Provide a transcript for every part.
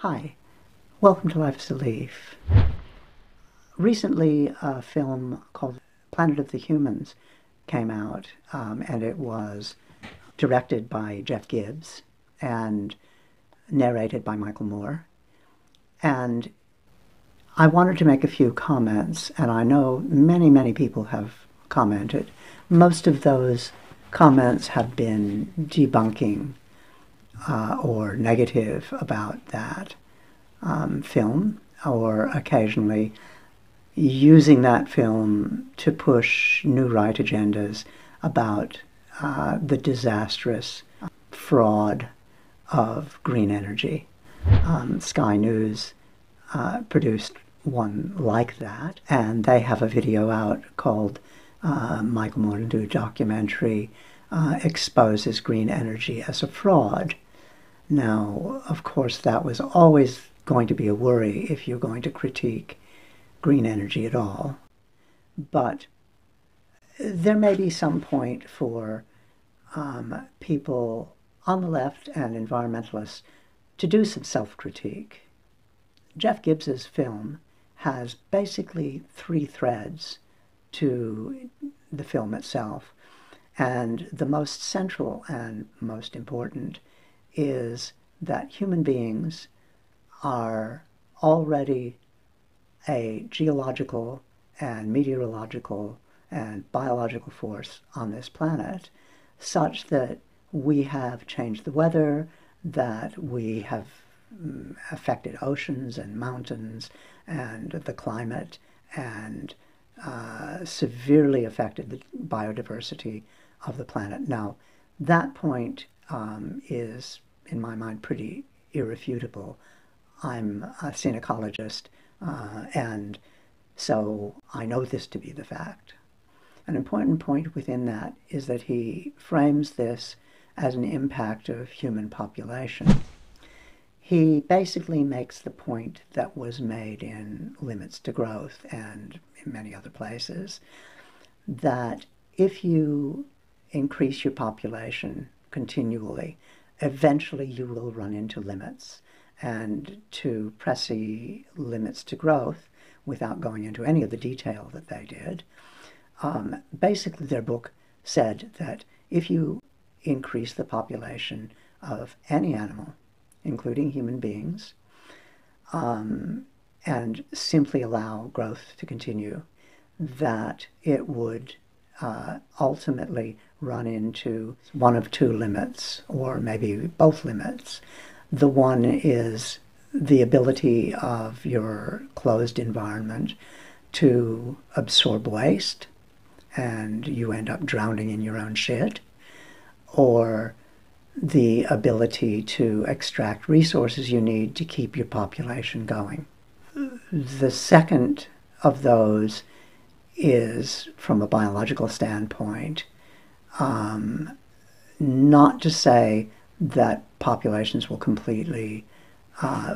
Hi, welcome to Life is a Leaf. Recently a film called Planet of the Humans came out and it was directed by Jeff Gibbs and narrated by Michael Moore. And I wanted to make a few comments, and I know many people have commented. Most of those comments have been debunking or negative about that film, or occasionally using that film to push new right agendas about the disastrous fraud of green energy. Sky News produced one like that, and they have a video out called Michael Moore documentary exposes green energy as a fraud. Now, of course, that was always going to be a worry if you're going to critique green energy at all. But there may be some point for people on the left and environmentalists to do some self-critique. Jeff Gibbs's film has basically three threads to the film itself, and the most central and most important is that human beings are already a geological and meteorological and biological force on this planet, such that we have changed the weather, that we have affected oceans and mountains and the climate, and severely affected the biodiversity of the planet. Now, that point is, in my mind, pretty irrefutable. I'm a synecologist, and so I know this to be the fact. An important point within that is that he frames this as an impact of human population. He basically makes the point that was made in Limits to Growth and in many other places, that if you increase your population continually, eventually you will run into limits. And to pressy Limits to Growth, without going into any of the detail that they did, basically their book said that if you increase the population of any animal, including human beings, and simply allow growth to continue, that it would ultimately run into one of two limits, or maybe both limits. The one is the ability of your closed environment to absorb waste, and you end up drowning in your own shit, or the ability to extract resources you need to keep your population going. The second of those is, from a biological standpoint, not to say that populations will completely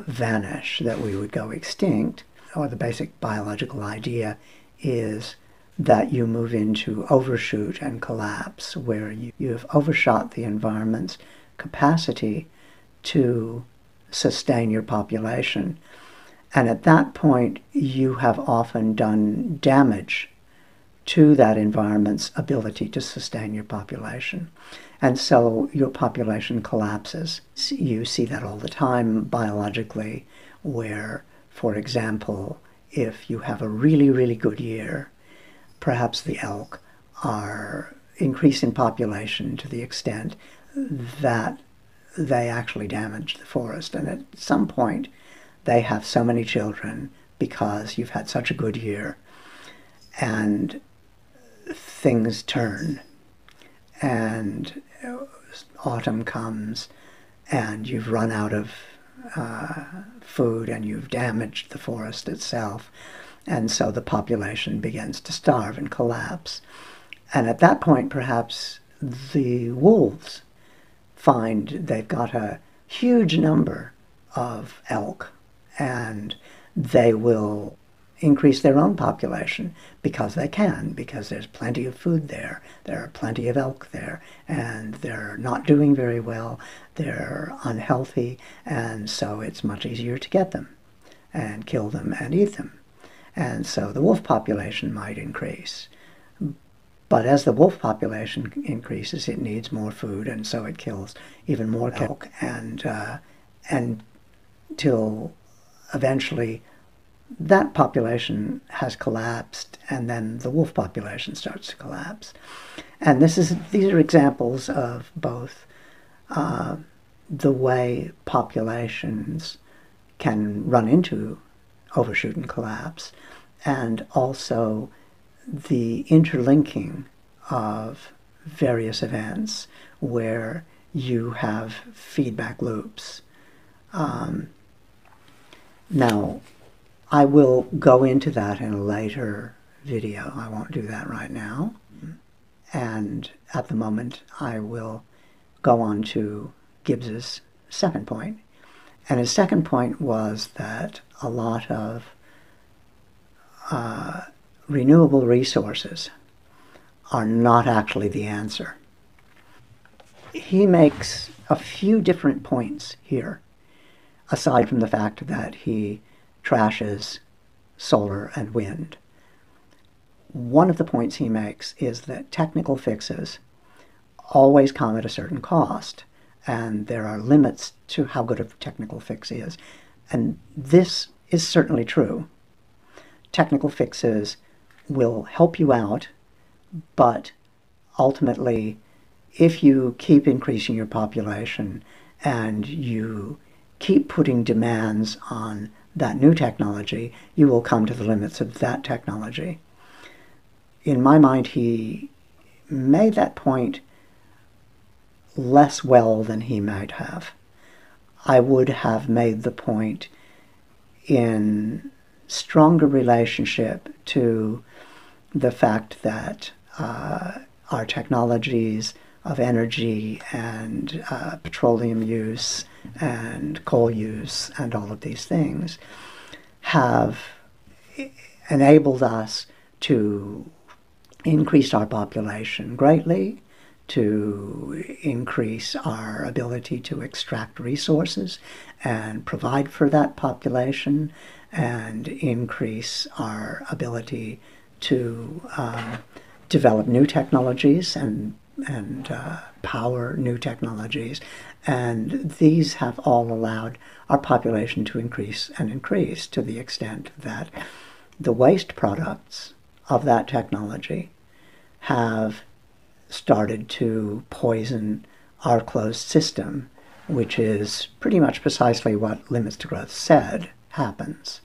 vanish, that we would go extinct, or the basic biological idea is that you move into overshoot and collapse, where you have overshot the environment's capacity to sustain your population. And at that point, you have often done damage to that environment's ability to sustain your population. And so your population collapses. You see that all the time biologically, where, for example, if you have a really good year, perhaps the elk are increased in population to the extent that they actually damage the forest. And at some point, they have so many children because you've had such a good year, and things turn, and autumn comes, and you've run out of food, and you've damaged the forest itself. And so the population begins to starve and collapse. And at that point, perhaps the wolves find they've got a huge number of elk, and they will increase their own population because they can, because there's plenty of food there, there are plenty of elk there, and they're not doing very well, they're unhealthy, and so it's much easier to get them and kill them and eat them. And so the wolf population might increase. But as the wolf population increases, it needs more food, and so it kills even more elk, and till eventually that population has collapsed, and then the wolf population starts to collapse. And these are examples of both the way populations can run into overshoot and collapse, and also the interlinking of various events where you have feedback loops. Now, I will go into that in a later video. I won't do that right now. And at the moment, I will go on to Gibbs's second point. And his second point was that a lot of renewable resources are not actually the answer. He makes a few different points here, aside from the fact that he trashes solar and wind. One of the points he makes is that technical fixes always come at a certain cost, and there are limits to how good a technical fix is. And this is certainly true. Technical fixes will help you out, but ultimately, if you keep increasing your population and you keep putting demands on that new technology, you will come to the limits of that technology. In my mind, he made that point less well than he might have. I would have made the point in stronger relationship to the fact that our technologies of energy and petroleum use and coal use and all of these things have enabled us to increase our population greatly, to increase our ability to extract resources and provide for that population, and increase our ability to develop new technologies and power new technologies. And these have all allowed our population to increase and increase to the extent that the waste products of that technology have started to poison our closed system, which is pretty much precisely what Limits to Growth said happens.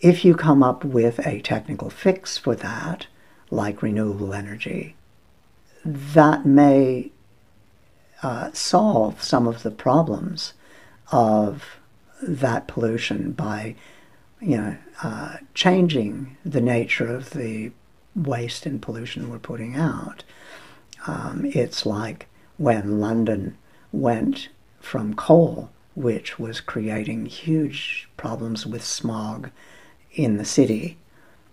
If you come up with a technical fix for that, like renewable energy, that may solve some of the problems of that pollution by, changing the nature of the waste and pollution we're putting out. It's like when London went from coal, which was creating huge problems with smog in the city,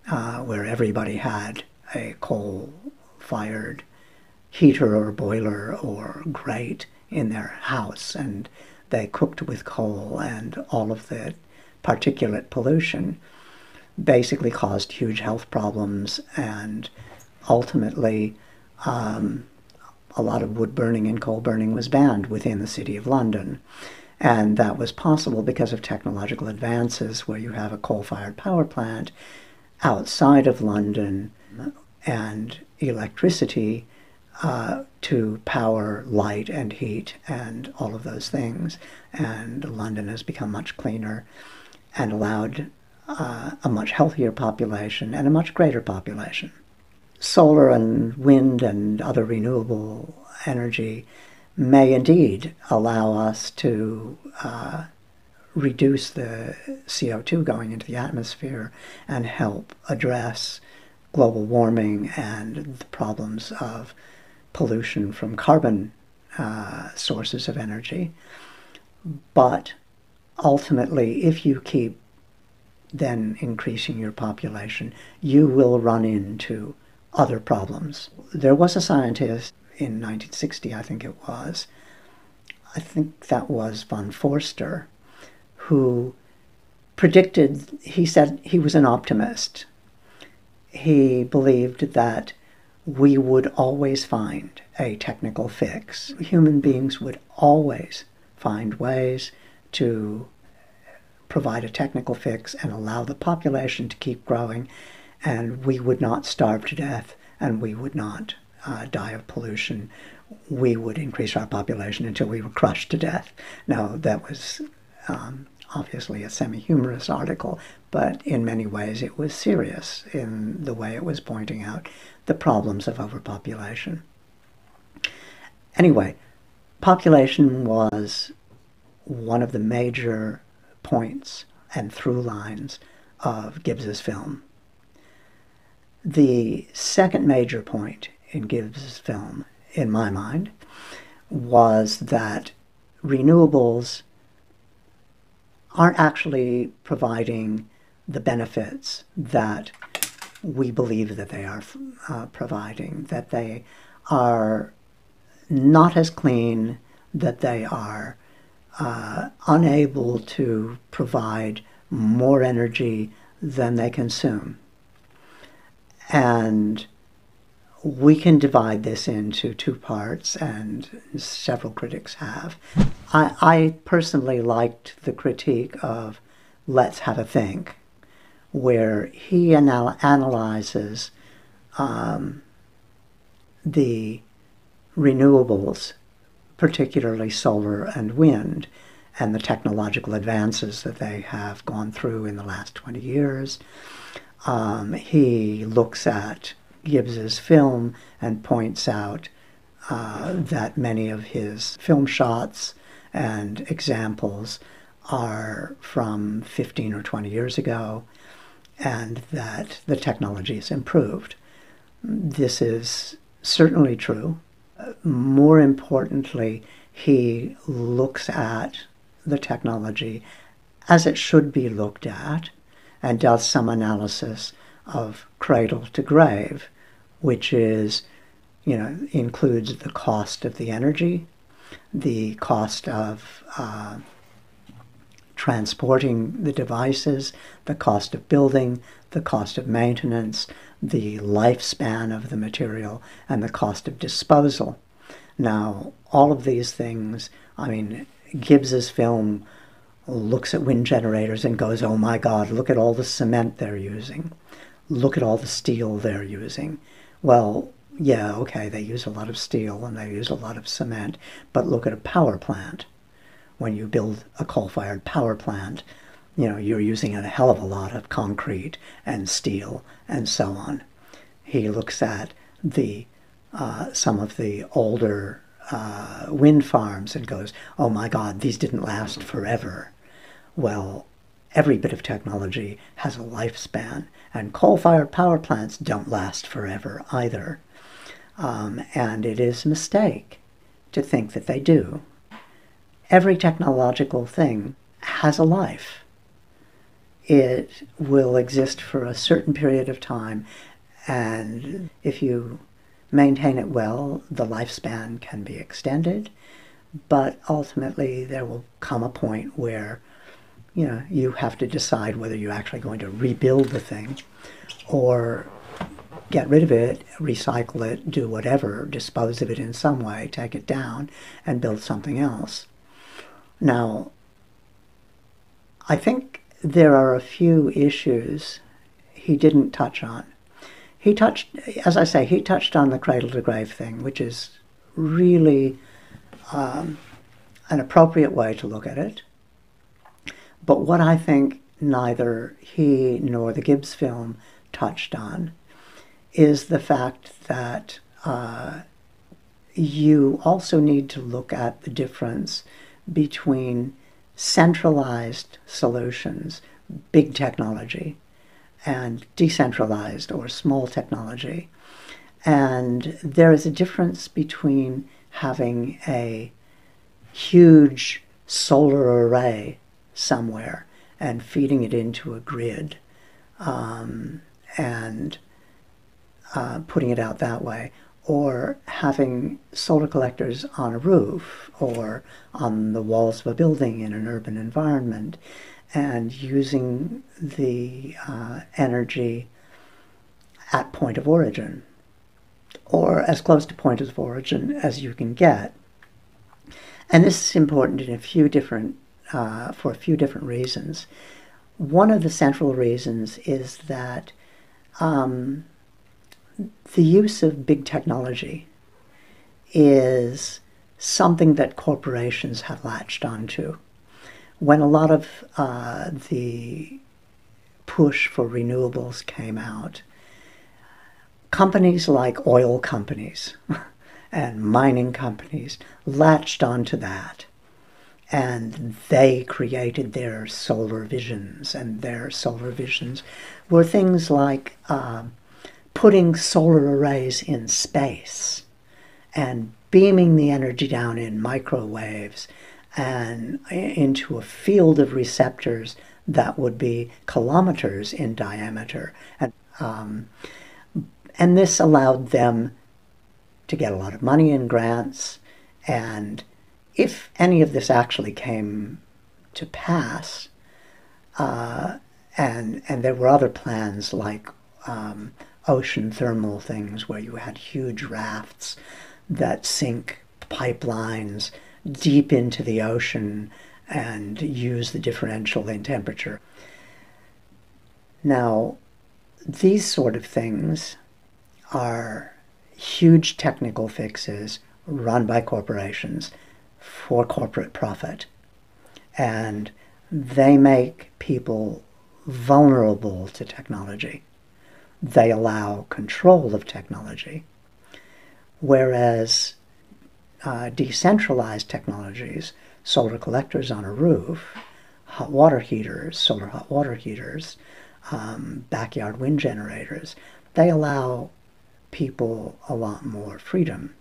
where everybody had a coal-fired heater or boiler or grate in their house, and they cooked with coal, and all of the particulate pollution basically caused huge health problems, and ultimately a lot of wood burning and coal burning was banned within the City of London. And that was possible because of technological advances, where you have a coal-fired power plant outside of London and electricity to power light and heat and all of those things. And London has become much cleaner and allowed a much healthier population and a much greater population. Solar and wind and other renewable energy may indeed allow us to reduce the CO2 going into the atmosphere and help address global warming and the problems of pollution from carbon sources of energy. But ultimately, if you keep than increasing your population, you will run into other problems. There was a scientist in 1960, I think it was, I think that was von Forster, who predicted, he said he was an optimist. He believed that we would always find a technical fix. Human beings would always find ways to provide a technical fix and allow the population to keep growing, and we would not starve to death, and we would not die of pollution. We would increase our population until we were crushed to death. Now, that was obviously a semi-humorous article, but in many ways it was serious in the way it was pointing out the problems of overpopulation. Anyway, population was one of the major points and through lines of Gibbs's film. The second major point in Gibbs's film, in my mind, was that renewables aren't actually providing the benefits that we believe that they are providing, that they are not as clean, that they are unable to provide more energy than they consume. And we can divide this into two parts, and several critics have. I personally liked the critique of Let's Have a Think, where he analyzes the renewables, particularly solar and wind, and the technological advances that they have gone through in the last 20 years. He looks at Gibbs's film and points out that many of his film shots and examples are from 15 or 20 years ago, and that the technology has improved. This is certainly true. More importantly, he looks at the technology as it should be looked at and does some analysis of cradle to grave, which is, you know, includes the cost of the energy, the cost of transporting the devices, the cost of building, the cost of maintenance, the lifespan of the material, and the cost of disposal. Now, all of these things, I mean, Gibbs's film looks at wind generators and goes, oh my God, look at all the cement they're using. Look at all the steel they're using. Well, yeah, okay, they use a lot of steel and they use a lot of cement, but look at a power plant. When you build a coal-fired power plant, you know, you're using a hell of a lot of concrete and steel and so on. He looks at the some of the older wind farms and goes, oh my God, these didn't last forever. Well, every bit of technology has a lifespan, and coal-fired power plants don't last forever either. And it is a mistake to think that they do. Every technological thing has a life. It will exist for a certain period of time, and if you maintain it well, the lifespan can be extended, but ultimately there will come a point where, you know, you have to decide whether you're actually going to rebuild the thing or get rid of it, recycle it, do whatever, dispose of it in some way, take it down, and build something else. Now, I think there are a few issues he didn't touch on. He touched, as I say, he touched on the cradle to grave thing, which is really an appropriate way to look at it. But what I think neither he nor the Gibbs film touched on is the fact that you also need to look at the difference between centralized solutions, big technology, and decentralized or small technology. And there is a difference between having a huge solar array somewhere and feeding it into a grid and putting it out that way, or having solar collectors on a roof or on the walls of a building in an urban environment, and using the energy at point of origin, or as close to point of origin as you can get. And this is important in for a few different reasons. One of the central reasons is that the use of big technology is something that corporations have latched onto. When a lot of the push for renewables came out, companies like oil companies and mining companies latched onto that, and they created their solar visions, and their solar visions were things like putting solar arrays in space and beaming the energy down in microwaves and into a field of receptors that would be kilometers in diameter. And this allowed them to get a lot of money in grants, and if any of this actually came to pass, and there were other plans like ocean thermal things where you had huge rafts that sink pipelines deep into the ocean and use the differential in temperature. Now, these sort of things are huge technical fixes run by corporations for corporate profit, and they make people vulnerable to technology. They allow control of technology, whereas decentralized technologies, solar collectors on a roof, hot water heaters, solar hot water heaters, backyard wind generators, they allow people a lot more freedom.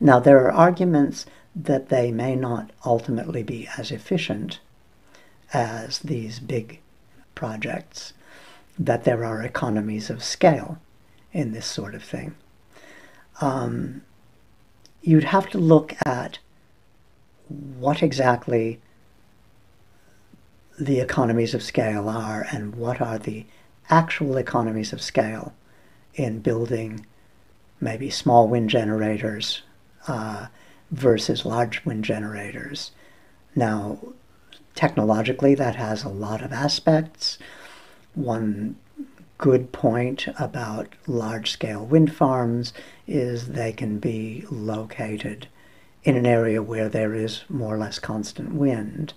Now, there are arguments that they may not ultimately be as efficient as these big projects, that there are economies of scale in this sort of thing. You'd have to look at what exactly the economies of scale are and what are the actual economies of scale in building maybe small wind generators versus large wind generators. Now, technologically, that has a lot of aspects. One good point about large-scale wind farms is they can be located in an area where there is more or less constant wind.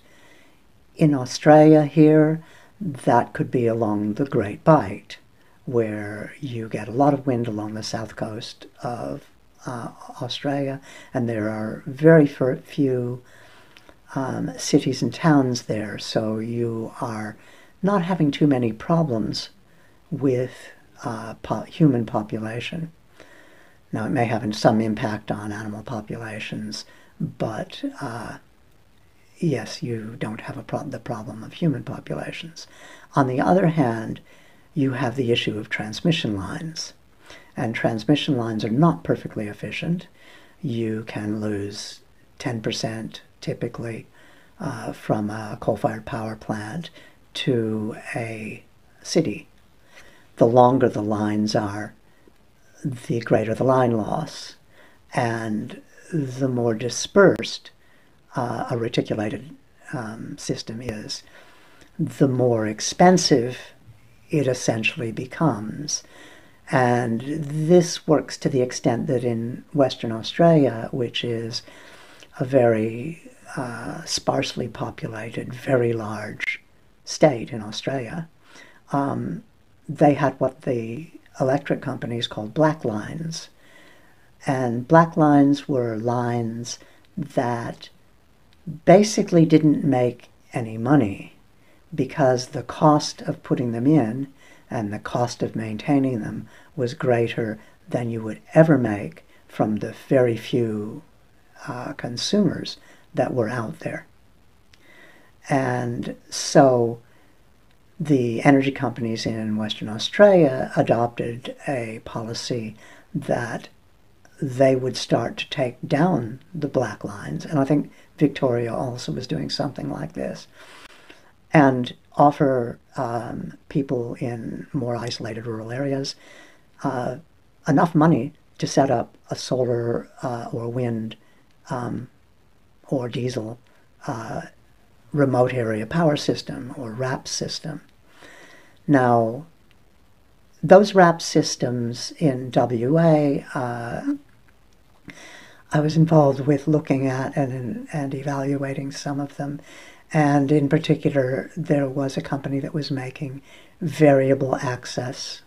In Australia here, that could be along the Great Bight, where you get a lot of wind along the south coast of Australia, and there are very few cities and towns there, so you are not having too many problems with human population. Now, it may have some impact on animal populations, but yes, you don't have the problem of human populations. On the other hand, you have the issue of transmission lines, and transmission lines are not perfectly efficient. You can lose 10% typically from a coal-fired power plant to a city. The longer the lines are, the greater the line loss, and the more dispersed a reticulated system is, the more expensive it essentially becomes. And this works to the extent that in Western Australia, which is a very sparsely populated, very large state in Australia, they had what the electric companies called black lines. And black lines were lines that basically didn't make any money, because the cost of putting them in and the cost of maintaining them was greater than you would ever make from the very few consumers that were out there. And so the energy companies in Western Australia adopted a policy that they would start to take down the black lines, and I think Victoria also was doing something like this, and offer people in more isolated rural areas enough money to set up a solar or wind or diesel remote area power system, or RAPS system. Now, those RAPS systems in WA, I was involved with looking at and evaluating some of them. And in particular, there was a company that was making variable access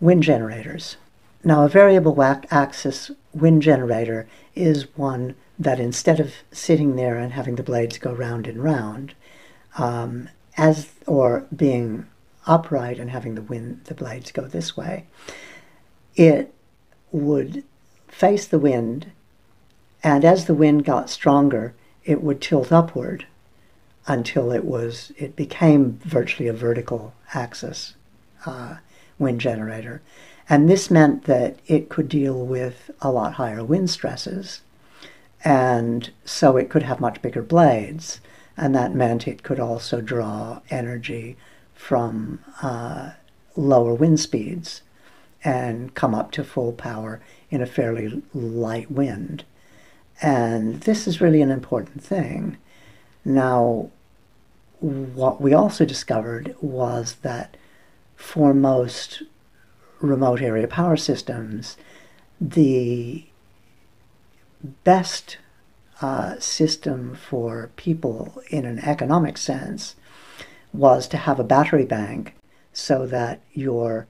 wind generators. Now, a variable access wind generator is one that, instead of sitting there and having the blades go round and round, or being upright and having the blades go this way, it would face the wind, and as the wind got stronger, it would tilt upward until it became virtually a vertical axis wind generator. And this meant that it could deal with a lot higher wind stresses, and so it could have much bigger blades, and that meant it could also draw energy from lower wind speeds and come up to full power in a fairly light wind. And this is really an important thing. Now, what we also discovered was that for most remote area power systems, the best system for people in an economic sense was to have a battery bank so that your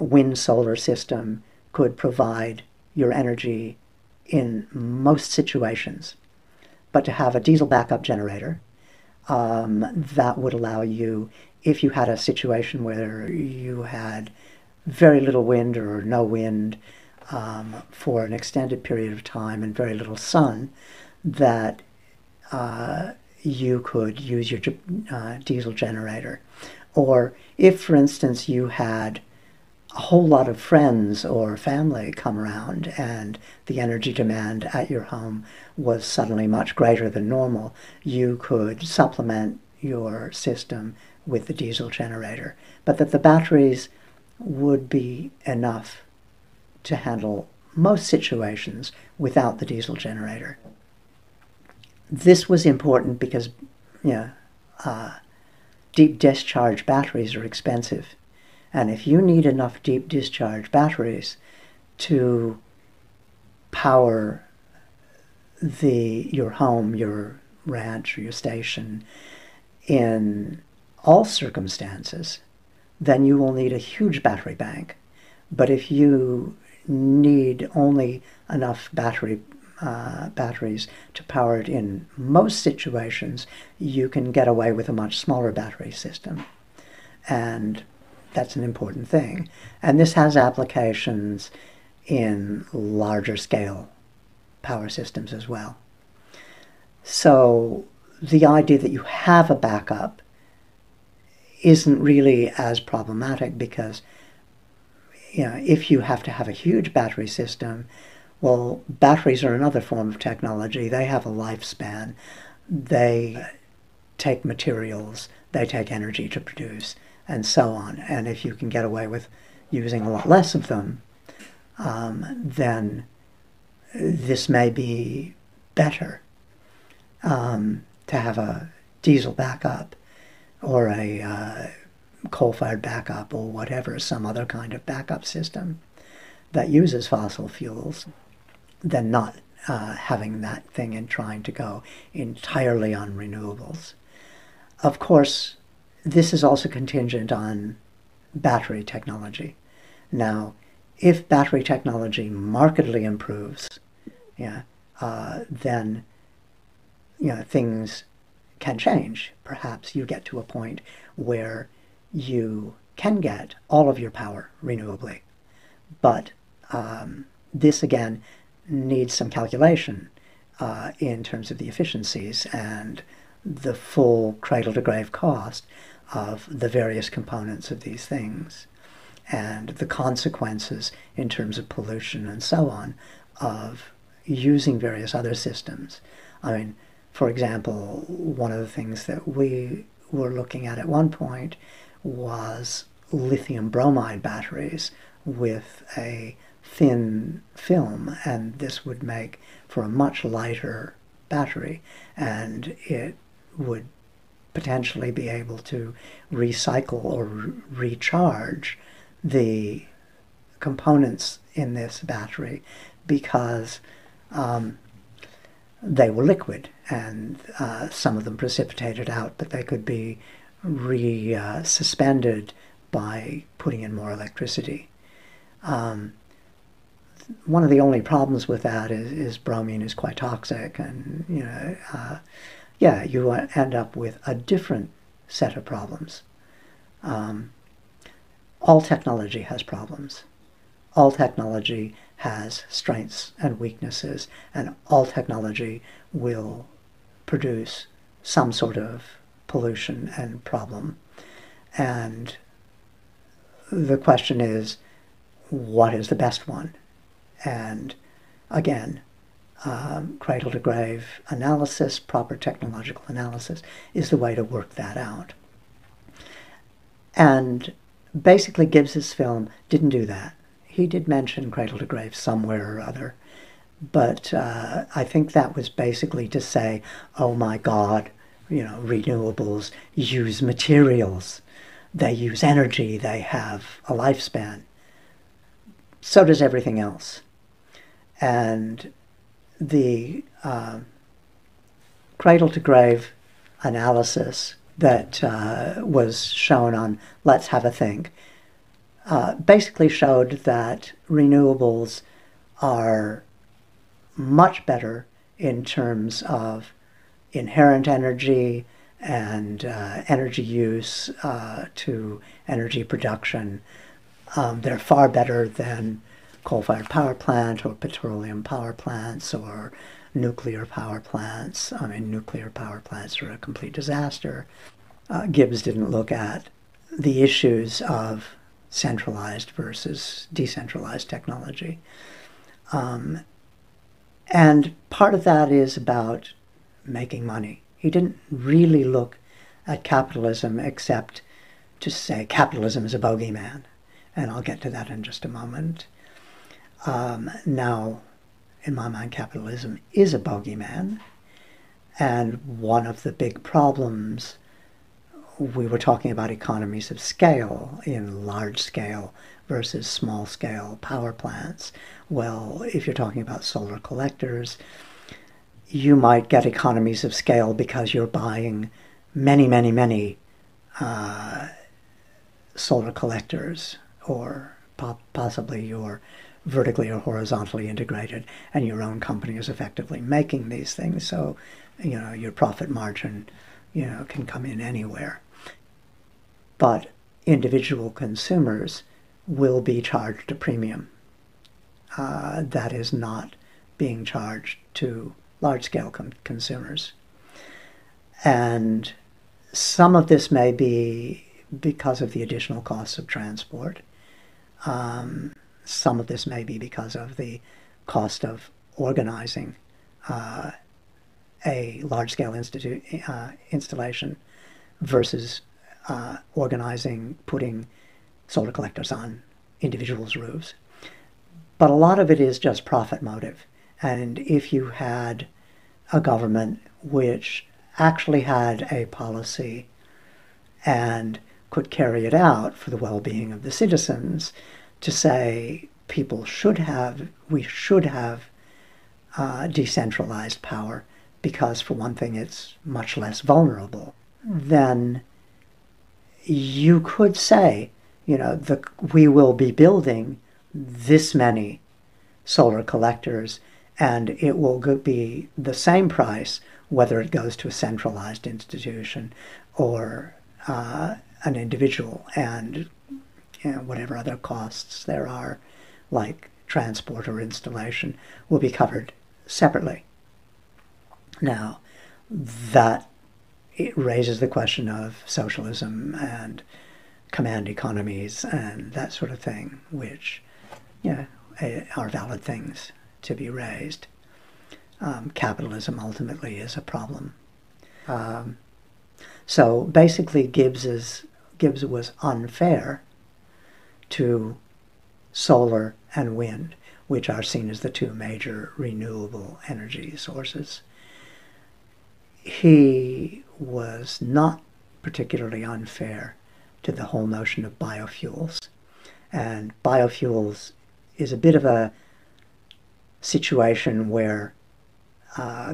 wind solar system could provide your energy in most situations, but to have a diesel backup generator that would allow you, if you had a situation where you had very little wind or no wind for an extended period of time and very little sun, that you could use your diesel generator. Or if, for instance, you had a whole lot of friends or family come around and the energy demand at your home was suddenly much greater than normal, you could supplement your system with the diesel generator, but that the batteries would be enough to handle most situations without the diesel generator. This was important because, deep discharge batteries are expensive. And if you need enough deep discharge batteries to power your home, your ranch, or your station in all circumstances, then you will need a huge battery bank. But if you need only enough batteries to power it in most situations, you can get away with a much smaller battery system. And that's an important thing. And this has applications in larger scale power systems as well. So the idea that you have a backup isn't really as problematic because, if you have to have a huge battery system, well, batteries are another form of technology. They have a lifespan. They take materials. They take energy to produce, and so on. And if you can get away with using a lot less of them, then this may be better to have a diesel backup or a coal-fired backup or whatever, some other kind of backup system that uses fossil fuels, than not having that thing and trying to go entirely on renewables. Of course, this is also contingent on battery technology. Now, if battery technology markedly improves, then things can change. Perhaps you get to a point where you can get all of your power renewably. But this, again, needs some calculation in terms of the efficiencies and the full cradle-to-grave cost of the various components of these things and the consequences in terms of pollution and so on of using various other systems. I mean, for example, one of the things that we were looking at one point was lithium bromide batteries with a thin film, and this would make for a much lighter battery, and it would potentially be able to recycle or recharge the components in this battery because they were liquid, and some of them precipitated out, but they could be suspended by putting in more electricity. One of the only problems with that is bromine is quite toxic, and you know, yeah, you end up with a different set of problems. All technology has problems. All technology has strengths and weaknesses, and all technology will produce some sort of pollution and problem. And the question is, what is the best one? And again, cradle-to-grave analysis, proper technological analysis, is the way to work that out. And basically Gibbs's film didn't do that. He did mention cradle-to-grave somewhere or other, but I think that was basically to say, oh my God, you know, renewables use materials. They use energy. They have a lifespan. So does everything else. And the cradle-to-grave analysis that was shown on Let's Have a Think basically showed that renewables are much better in terms of inherent energy and energy use to energy production. They're far better than coal-fired power plant or petroleum power plants or nuclear power plants. I mean, nuclear power plants are a complete disaster. Gibbs didn't look at the issues of centralized versus decentralized technology. And part of that is about making money. He didn't really look at capitalism except to say capitalism is a bogeyman, and I'll get to that in just a moment. Now, in my mind, capitalism is a bogeyman, and one of the big problems, we were talking about economies of scale in large-scale versus small-scale power plants. Well, if you're talking about solar collectors, you might get economies of scale because you're buying many, many, many solar collectors, or possibly you're vertically or horizontally integrated, and your own company is effectively making these things. So, you know, your profit margin, you know, can come in anywhere. But individual consumers will be charged a premium. That is not being charged to large-scale consumers. And some of this may be because of the additional costs of transport. Some of this may be because of the cost of organizing a large-scale installation versus organizing, putting solar collectors on individuals' roofs. But a lot of it is just profit motive. And if you had a government which actually had a policy and could carry it out for the well-being of the citizens, to say people should have, we should have decentralized power because, for one thing, it's much less vulnerable, then you could say, you know, we will be building this many solar collectors and it will be the same price whether it goes to a centralized institution or an individual, and you know, whatever other costs there are, like transport or installation, will be covered separately. Now, that it raises the question of socialism and command economies and that sort of thing, which, yeah, are valid things to be raised. Capitalism ultimately is a problem. So basically Gibbs was unfair to solar and wind, which are seen as the two major renewable energy sources. He was not particularly unfair to the whole notion of biofuels. And biofuels is a bit of a situation where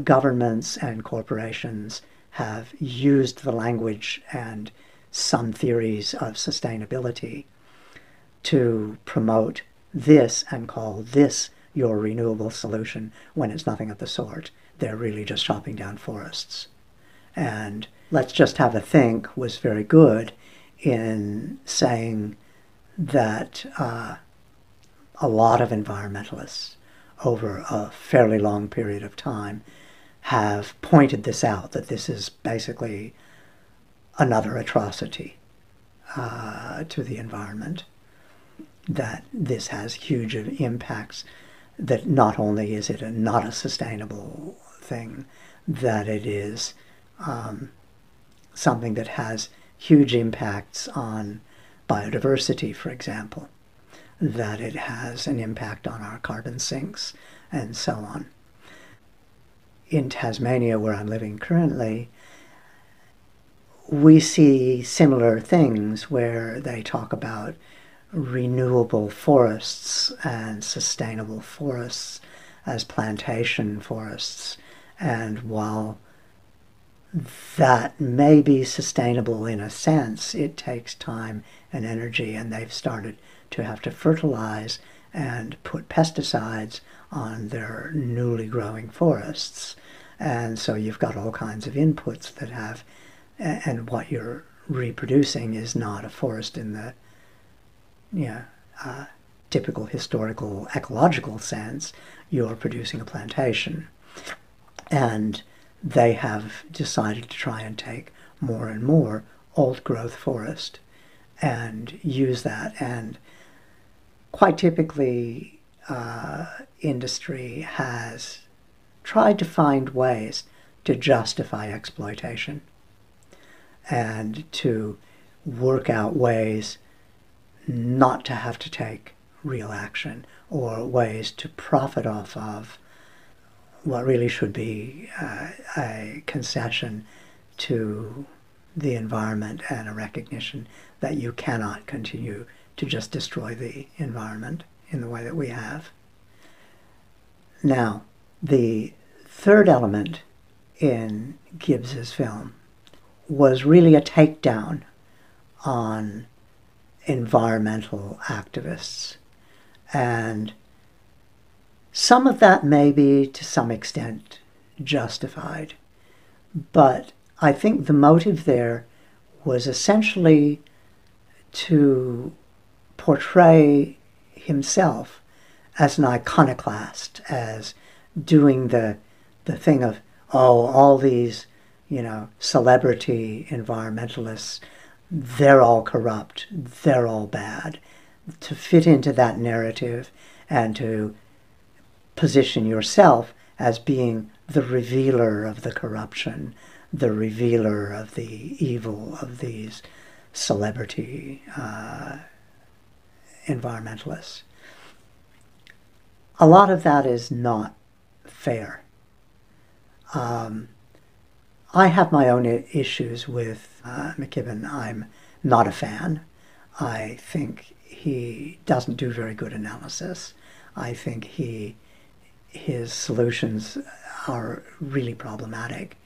governments and corporations have used the language and some theories of sustainability to promote this and call this your renewable solution when it's nothing of the sort. They're really just chopping down forests. And Let's Just Have a Think was very good in saying that a lot of environmentalists over a fairly long period of time have pointed this out, that this is basically another atrocity to the environment, that this has huge impacts, that not only is it not a sustainable thing, that it is something that has huge impacts on biodiversity, for example, that it has an impact on our carbon sinks, and so on. In Tasmania, where I'm living currently, we see similar things where they talk about renewable forests and sustainable forests as plantation forests. And while that may be sustainable in a sense, it takes time and energy, and they've started to have to fertilize and put pesticides on their newly growing forests. And so you've got all kinds of inputs that have, and what you're reproducing is not a forest in the typical historical ecological sense. You're producing a plantation. And they have decided to try and take more and more old-growth forest and use that. And quite typically, industry has tried to find ways to justify exploitation and to work out ways not to have to take real action, or ways to profit off of what really should be a concession to the environment and a recognition that you cannot continue to just destroy the environment in the way that we have. Now, the third element in Gibbs's film was really a takedown on environmental activists. And some of that may be, to some extent, justified. But I think the motive there was essentially to portray himself as an iconoclast, as doing the thing of, oh, all these, celebrity environmentalists, they're all corrupt, they're all bad, to fit into that narrative and to position yourself as being the revealer of the corruption, the revealer of the evil of these celebrity environmentalists. A lot of that is not fair. I have my own issues with McKibben. I'm not a fan. I think he doesn't do very good analysis. I think his solutions are really problematic.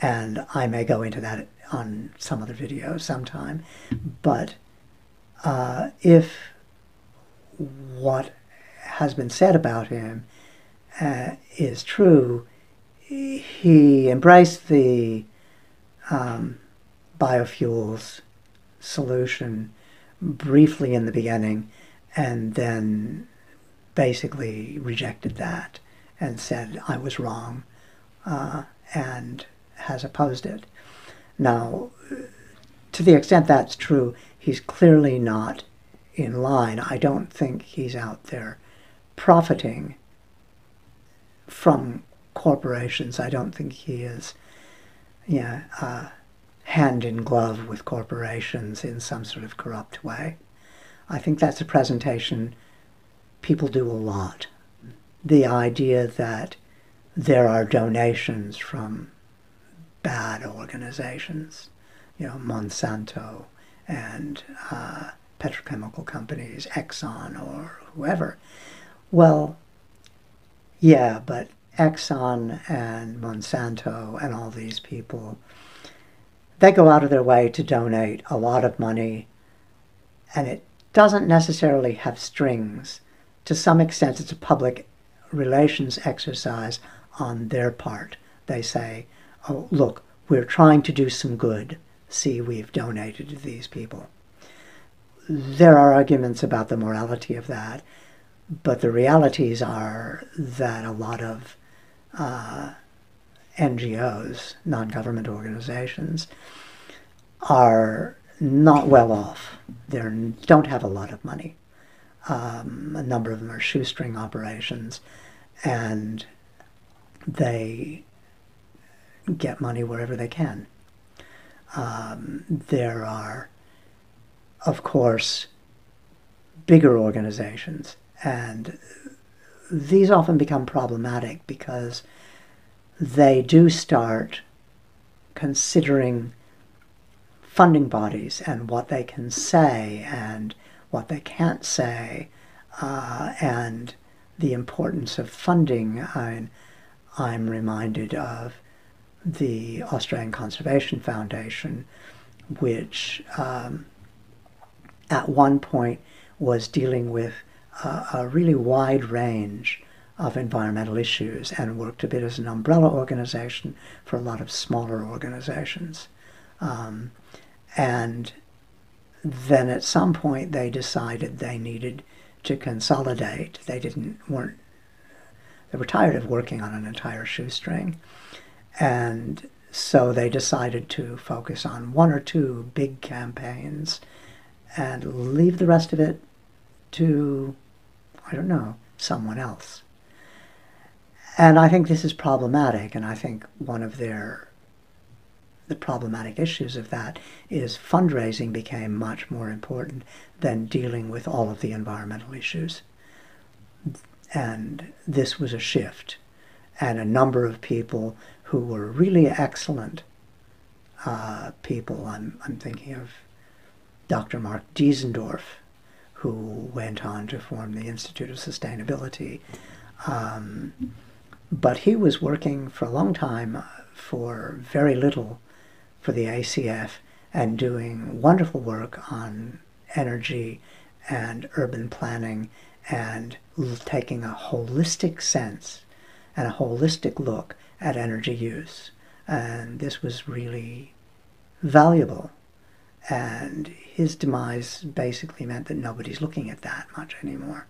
And I may go into that on some other video sometime. But if what has been said about him is true, he embraced the biofuels solution briefly in the beginning and then basically rejected that and said, I was wrong, and has opposed it. Now, to the extent that's true, he's clearly not in line. I don't think he's out there profiting from corporations. I don't think he is hand in glove with corporations in some sort of corrupt way. I think that's a presentation people do a lot. The idea that there are donations from bad organizations, Monsanto and petrochemical companies, Exxon or whoever. Well, yeah, but Exxon and Monsanto and all these people, they go out of their way to donate a lot of money, and it doesn't necessarily have strings. To some extent, it's a public relations exercise on their part. They say, oh, look, we're trying to do some good. See, we've donated to these people. There are arguments about the morality of that, but the realities are that a lot of NGOs, non-government organizations, are not well off. They don't have a lot of money. A number of them are shoestring operations, and they get money wherever they can. There are, of course, bigger organizations, and these often become problematic because they do start considering funding bodies and what they can say and what they can't say, and the importance of funding. I'm reminded of the Australian Conservation Foundation, which at one point was dealing with a really wide range of environmental issues and worked a bit as an umbrella organization for a lot of smaller organizations. And then at some point they decided they needed to consolidate. They were tired of working on an entire shoestring, and so they decided to focus on one or two big campaigns and leave the rest of it to, I don't know, someone else. And I think this is problematic, and I think one of the problematic issues of that is fundraising became much more important than dealing with all of the environmental issues. And this was a shift. And a number of people who were really excellent people, I'm thinking of Dr. Mark Diesendorf, who went on to form the Institute of Sustainability. But he was working for a long time for very little for the ACF and doing wonderful work on energy and urban planning and taking a holistic sense and a holistic look at energy use. And this was really valuable. And his demise basically meant that nobody's looking at that much anymore.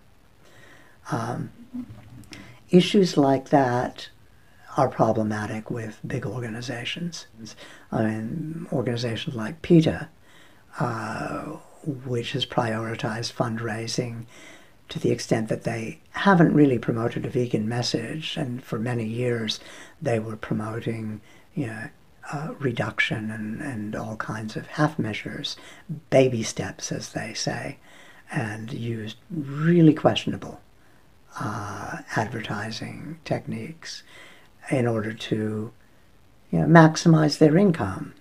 Issues like that are problematic with big organizations. I mean, organizations like PETA, which has prioritized fundraising to the extent that they haven't really promoted a vegan message, and for many years they were promoting reduction and all kinds of half measures, baby steps as they say, and used really questionable advertising techniques in order to maximize their income.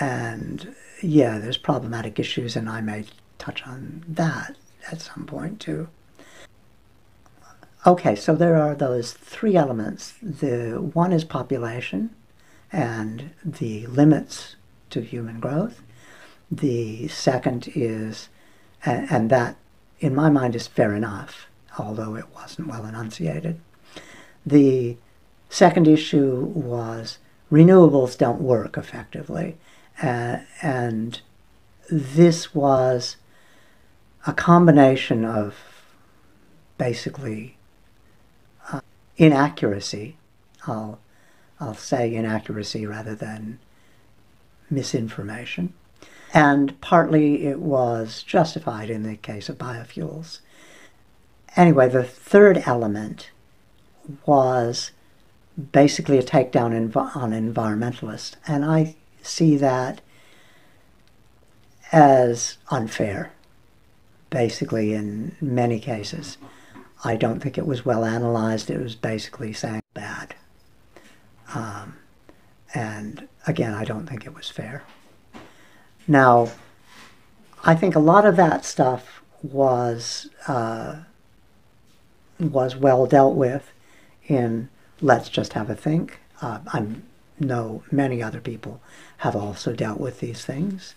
And yeah, there's problematic issues, and I may touch on that at some point too. Okay, so there are those three elements. The one is population and the limits to human growth. The second is, and that in my mind is fair enough, although it wasn't well enunciated. The second issue was renewables don't work effectively, and this was a combination of basically inaccuracy. I'll say inaccuracy rather than misinformation, and partly it was justified in the case of biofuels. Anyway, the third element was basically a takedown on environmentalists, and I see that as unfair, basically, in many cases. I don't think it was well analyzed. It was basically saying bad. And again, I don't think it was fair. Now, I think a lot of that stuff was well dealt with in Let's Just Have a Think. I know many other people have also dealt with these things.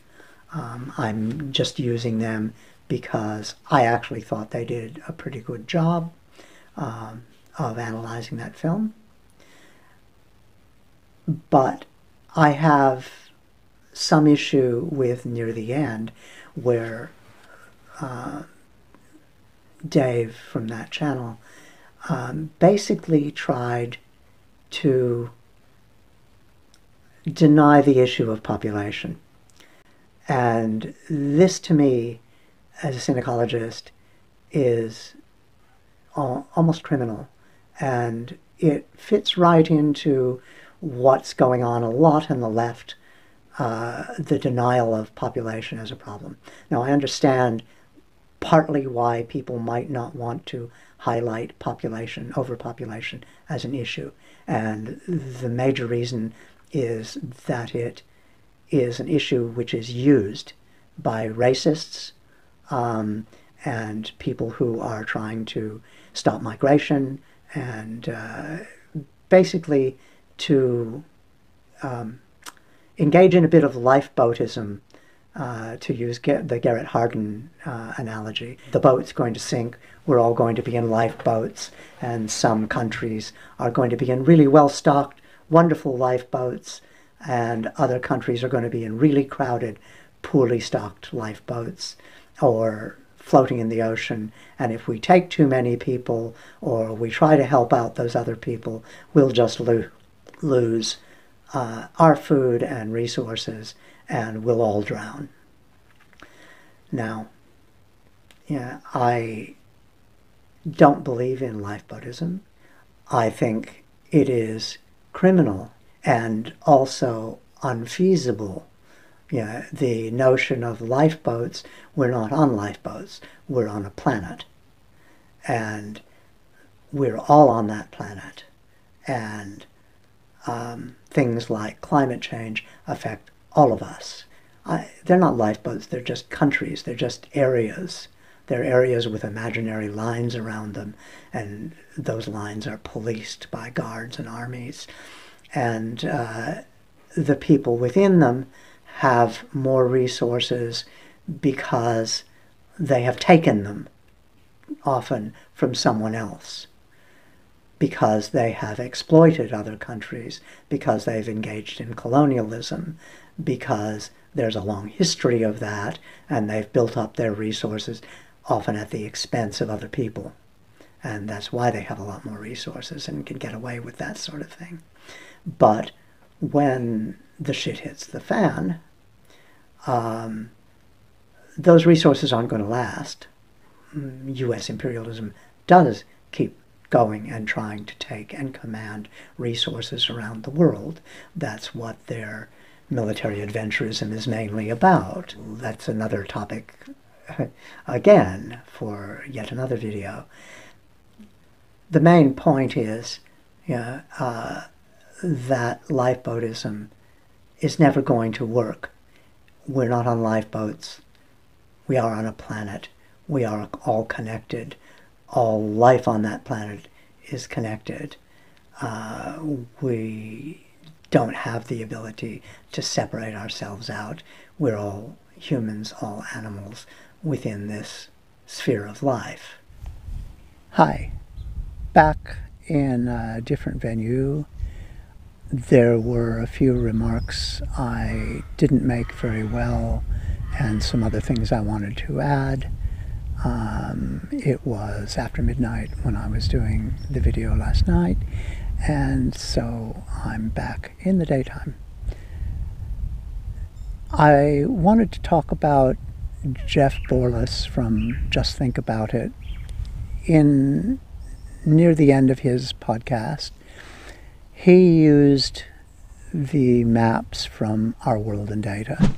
I'm just using them because I actually thought they did a pretty good job of analyzing that film. But I have some issue with near the end where Dave from that channel basically tried to deny the issue of population. And this, to me, as a gynecologist, is almost criminal. And it fits right into what's going on a lot on the left, the denial of population as a problem. Now, I understand partly why people might not want to highlight population, overpopulation, as an issue. And the major reason is that it is an issue which is used by racists and people who are trying to stop migration and basically to engage in a bit of lifeboatism, to use the Garrett Hardin analogy. The boat's going to sink, we're all going to be in lifeboats, and some countries are going to be in really well-stocked, wonderful lifeboats, and other countries are going to be in really crowded, poorly stocked lifeboats or floating in the ocean. And if we take too many people or we try to help out those other people, we'll just lose our food and resources, and we'll all drown. Now, yeah, I don't believe in lifeboatism. I think it is criminal and also unfeasible. Yeah, the notion of lifeboats, we're not on lifeboats, we're on a planet. And we're all on that planet. And things like climate change affect all of us. They're not lifeboats, they're just countries, they're just areas. They're areas with imaginary lines around them, and those lines are policed by guards and armies. And the people within them have more resources because they have taken them, often from someone else, because they have exploited other countries, because they've engaged in colonialism, because there's a long history of that, and they've built up their resources, often at the expense of other people. And that's why they have a lot more resources and can get away with that sort of thing. But when the shit hits the fan, those resources aren't going to last. U.S. imperialism does keep going and trying to take and command resources around the world. That's what their military adventurism is mainly about. That's another topic, again, for yet another video. The main point is, you know, that lifeboatism is never going to work. We're not on lifeboats. We are on a planet. We are all connected. All life on that planet is connected. We don't have the ability to separate ourselves out. We're all humans, all animals within this sphere of life. Hi. Back in a different venue. There were a few remarks I didn't make very well and some other things I wanted to add. It was after midnight when I was doing the video last night, and so I'm back in the daytime. I wanted to talk about Jeff Borlas from Just Think About It. Near the end of his podcast, he used the maps from Our World in Data.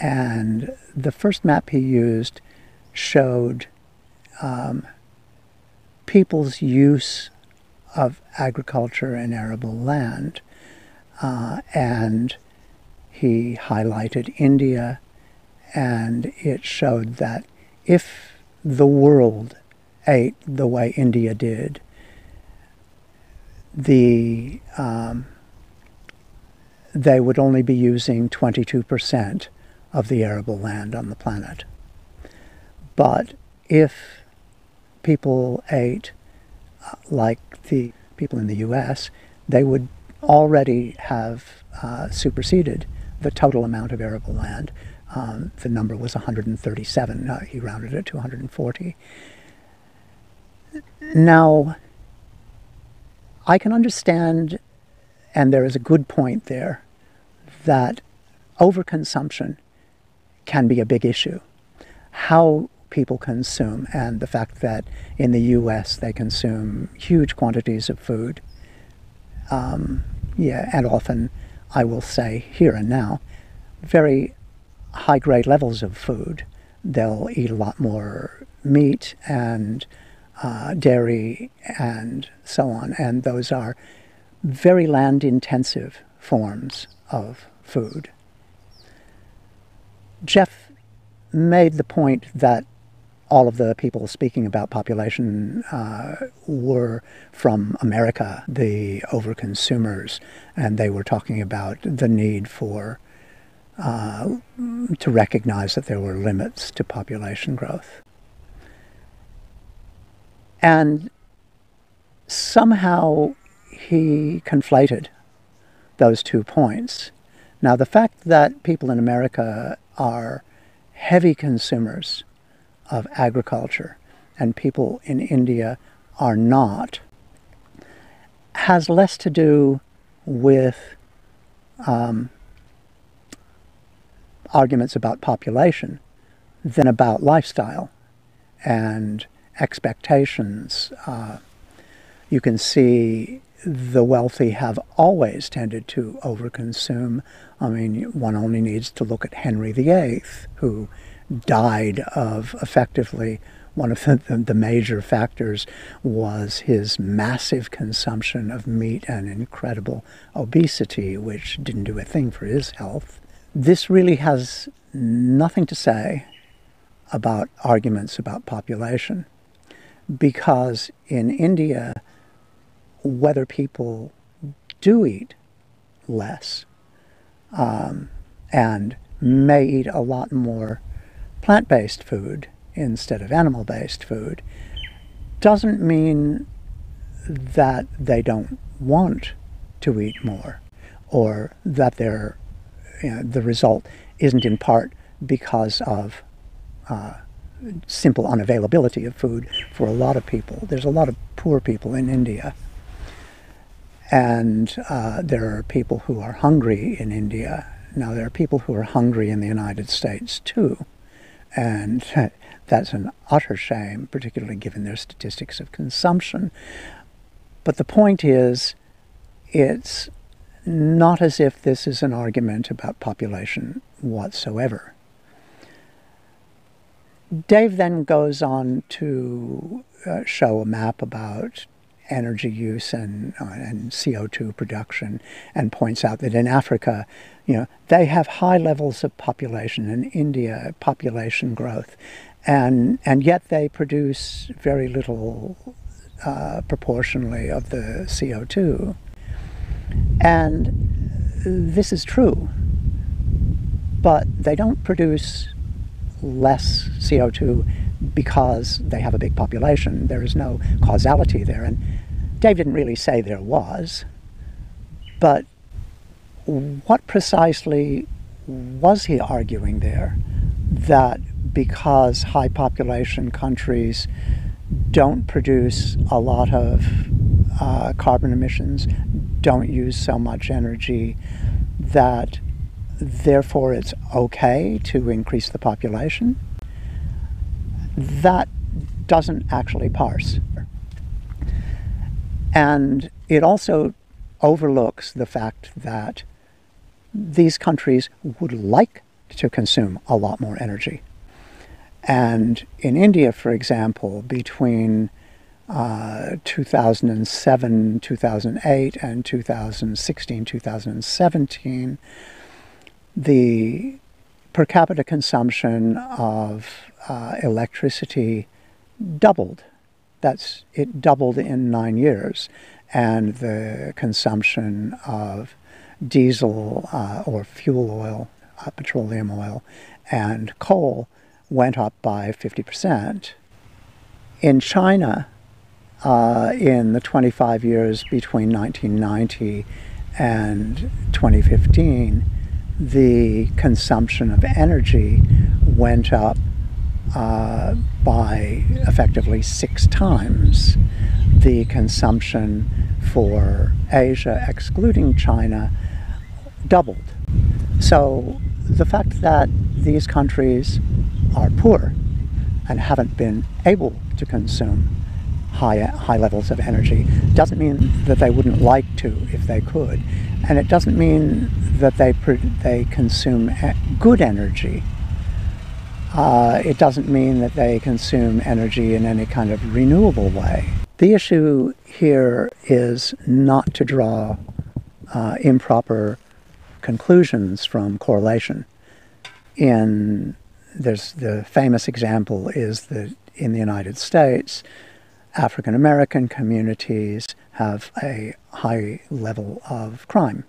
And the first map he used showed people's use of agriculture and arable land. And he highlighted India, and it showed that if the world ate the way India did, they would only be using 22% of the arable land on the planet. But if people ate like the people in the US, they would already have superseded the total amount of arable land. The number was 137. He rounded it to 140. Now, I can understand, and there is a good point there, that overconsumption can be a big issue. How people consume, and the fact that in the US they consume huge quantities of food, and often, I will say here and now, very high-grade levels of food. They'll eat a lot more meat and dairy and so on, and those are very land-intensive forms of food. Jeff made the point that all of the people speaking about population were from America, the overconsumers, and they were talking about the need for to recognize that there were limits to population growth. And somehow he conflated those two points. Now, the fact that people in America are heavy consumers of agriculture and people in India are not has less to do with arguments about population than about lifestyle and expectations. You can see the wealthy have always tended to overconsume. I mean, one only needs to look at Henry VIII, who died of, effectively, one of the major factors was his massive consumption of meat and incredible obesity, which didn't do a thing for his health. This really has nothing to say about arguments about population, because in India, whether people do eat less and may eat a lot more plant-based food instead of animal-based food, doesn't mean that they don't want to eat more, or that they're, the result isn't in part because of simple unavailability of food for a lot of people. There's a lot of poor people in India, and there are people who are hungry in India. Now, there are people who are hungry in the United States too, and that's an utter shame, particularly given their statistics of consumption. But the point is, it's not as if this is an argument about population whatsoever. Dave then goes on to show a map about energy use and CO2 production, and points out that in Africa, they have high levels of population, in India, population growth, and yet they produce very little proportionally of the CO2. And this is true, but they don't produce less CO2 because they have a big population. There is no causality there, and Dave didn't really say there was, but what precisely was he arguing there? That because high population countries don't produce a lot of carbon emissions, don't use so much energy, that therefore it's okay to increase the population, that doesn't actually parse. And it also overlooks the fact that these countries would like to consume a lot more energy. And in India, for example, between 2007, 2008, and 2016, 2017, the per capita consumption of electricity doubled. It doubled in 9 years, and the consumption of diesel or fuel oil, petroleum oil, and coal went up by 50%. In China, in the 25 years between 1990 and 2015, the consumption of energy went up by effectively 6 times. The consumption for Asia, excluding China, doubled. So the fact that these countries are poor and haven't been able to consume high levels of energy doesn't mean that they wouldn't like to if they could, and it doesn't mean that they consume good energy. It doesn't mean that they consume energy in any kind of renewable way. The issue here is not to draw improper conclusions from correlation. The famous example is that in the United States, African American communities have a high level of crime,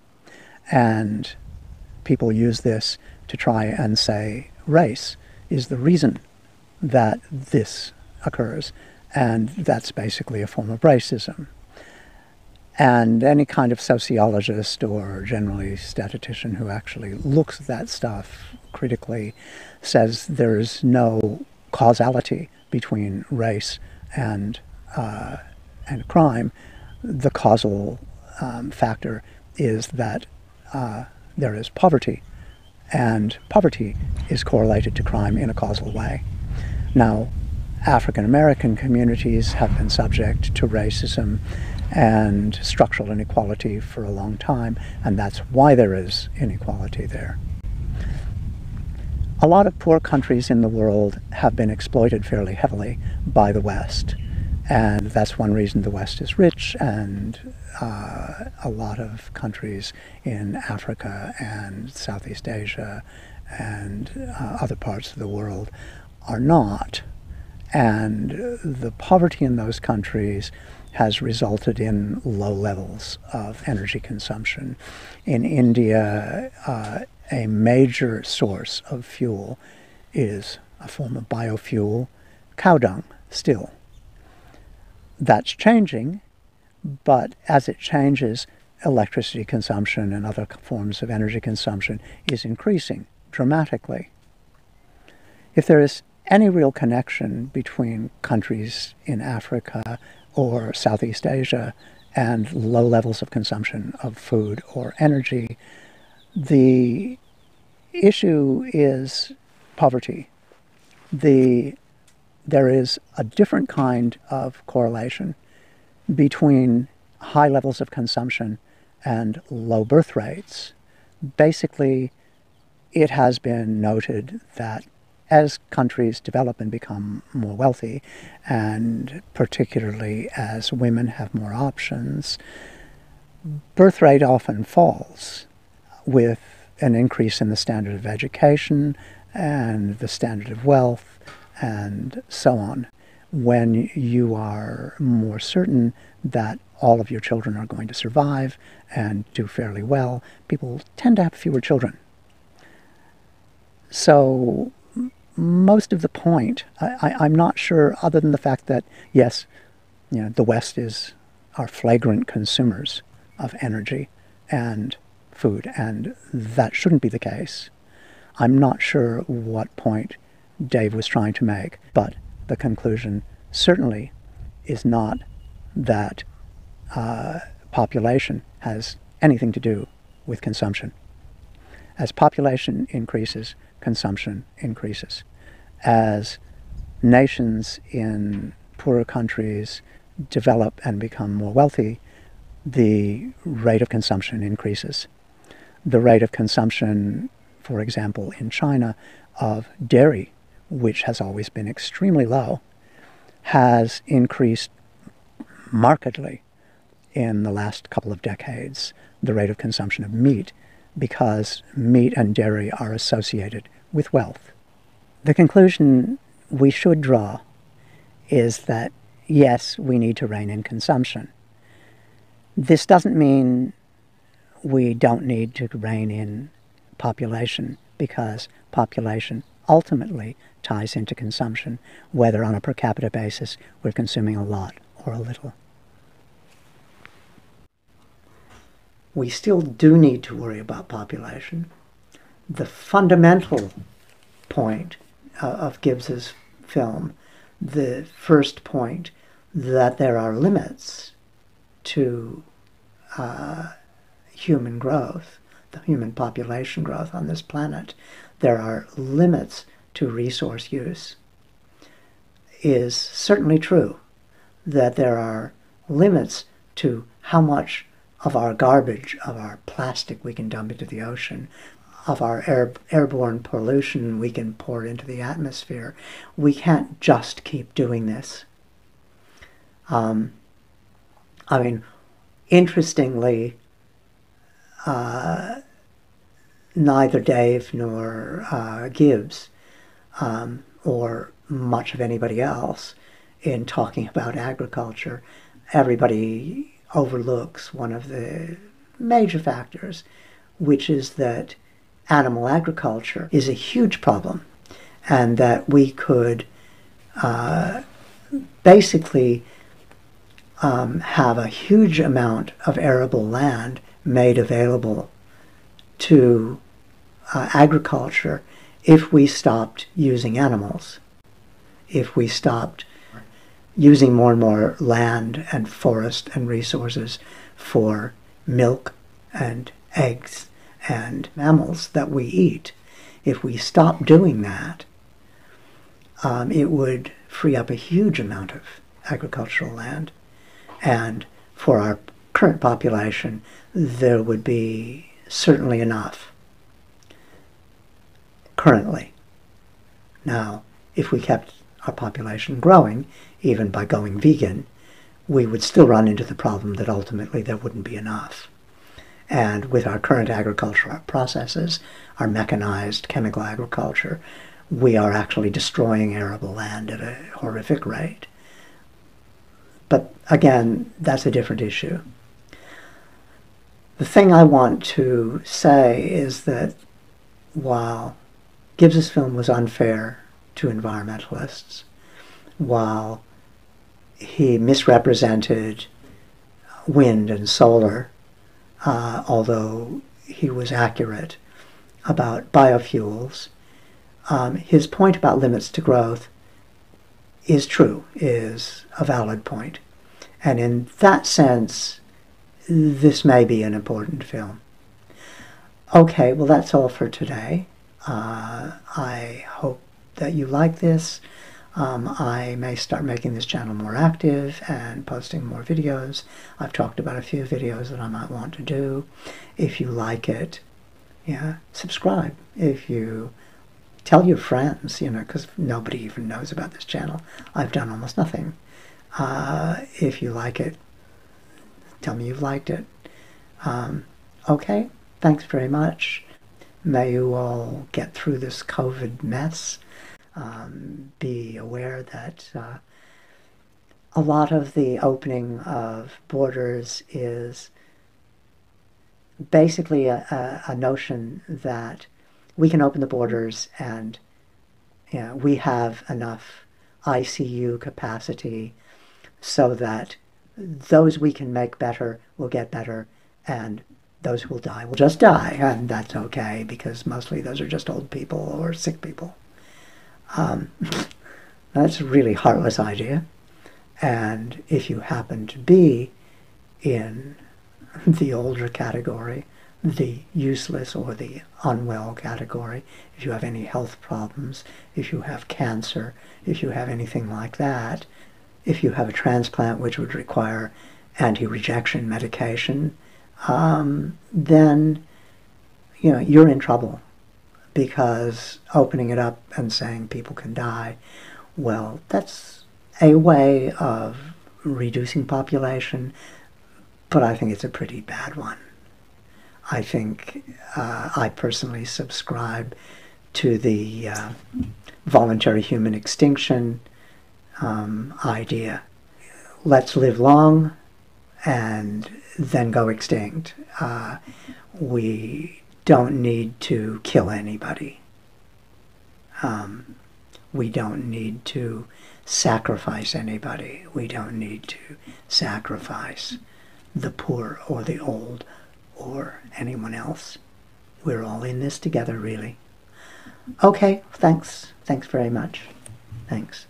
and people use this to try and say race is the reason that this occurs, and that's basically a form of racism. And any kind of sociologist or generally statistician who actually looks at that stuff critically says there is no causality between race and crime. The causal factor is that there is poverty, and poverty is correlated to crime in a causal way. Now, African American communities have been subject to racism and structural inequality for a long time, and that's why there is inequality there. A lot of poor countries in the world have been exploited fairly heavily by the West, and that's one reason the West is rich, and a lot of countries in Africa and Southeast Asia and other parts of the world are not. And the poverty in those countries has resulted in low levels of energy consumption. In India, a major source of fuel is a form of biofuel, cow dung, still. That's changing, but as it changes, electricity consumption and other forms of energy consumption is increasing dramatically. If there is any real connection between countries in Africa or Southeast Asia and low levels of consumption of food or energy, the issue is poverty. There is a different kind of correlation between high levels of consumption and low birth rates. Basically, it has been noted that as countries develop and become more wealthy, and particularly as women have more options, birth rate often falls with an increase in the standard of education and the standard of wealth and so on. When you are more certain that all of your children are going to survive and do fairly well, people tend to have fewer children. So most of the point, I'm not sure, other than the fact that, yes, you know, the West are flagrant consumers of energy and food, and that shouldn't be the case. I'm not sure what point Dave was trying to make, but the conclusion certainly is not that population has anything to do with consumption. As population increases, consumption increases. As nations in poorer countries develop and become more wealthy, the rate of consumption increases. The rate of consumption, for example, in China, of dairy, which has always been extremely low, has increased markedly in the last couple of decades, the rate of consumption of meat, because meat and dairy are associated with wealth. The conclusion we should draw is that, yes, we need to rein in consumption. This doesn't mean we don't need to rein in population, because population ultimately ties into consumption, whether on a per capita basis we're consuming a lot or a little. We still do need to worry about population. The fundamental point of Gibbs's film, the first point that there are limits to human growth, the human population growth on this planet, there are limits to resource use, is certainly true. That there are limits to how much of our garbage, of our plastic we can dump into the ocean, of our airborne pollution we can pour into the atmosphere. We can't just keep doing this. I mean, interestingly, neither Dave nor Gibbs or much of anybody else in talking about agriculture, everybody overlooks one of the major factors, which is that animal agriculture is a huge problem, and that we could basically have a huge amount of arable land made available to agriculture if we stopped using animals, if we stopped using more and more land and forest and resources for milk and eggs and mammals that we eat. If we stopped doing that, it would free up a huge amount of agricultural land, and for our current population there would be certainly enough currently. Now, if we kept our population growing, even by going vegan, we would still run into the problem that ultimately there wouldn't be enough. And with our current agricultural processes, our mechanized chemical agriculture, we are actually destroying arable land at a horrific rate. But again, that's a different issue. The thing I want to say is that while Gibbs's film was unfair to environmentalists, while he misrepresented wind and solar, although he was accurate about biofuels, his point about limits to growth is true, is a valid point. And in that sense, this may be an important film. Okay, well, that's all for today. I hope that you like this. I may start making this channel more active and posting more videos. I've talked about a few videos that I might want to do. If you like it, yeah, subscribe. If you tell your friends, you know, because nobody even knows about this channel. I've done almost nothing. If you like it, tell me you've liked it. Okay, thanks very much. May you all get through this COVID mess. Be aware that a lot of the opening of borders is basically a notion that we can open the borders and, you know, we have enough ICU capacity so that those we can make better will get better, and those who will die will just die, and that's okay, because mostly those are just old people or sick people. That's a really heartless idea, and if you happen to be in the older category, the useless or the unwell category, if you have any health problems, if you have cancer, if you have anything like that, if you have a transplant which would require anti-rejection medication, then you know, you're in trouble, because opening it up and saying people can die, well, that's a way of reducing population, but I think it's a pretty bad one. I think I personally subscribe to the voluntary human extinction idea. Let's live long and then go extinct. We don't need to kill anybody. We don't need to sacrifice anybody. We don't need to sacrifice the poor or the old or anyone else. We're all in this together, really. Okay, thanks. Thanks very much. Thanks.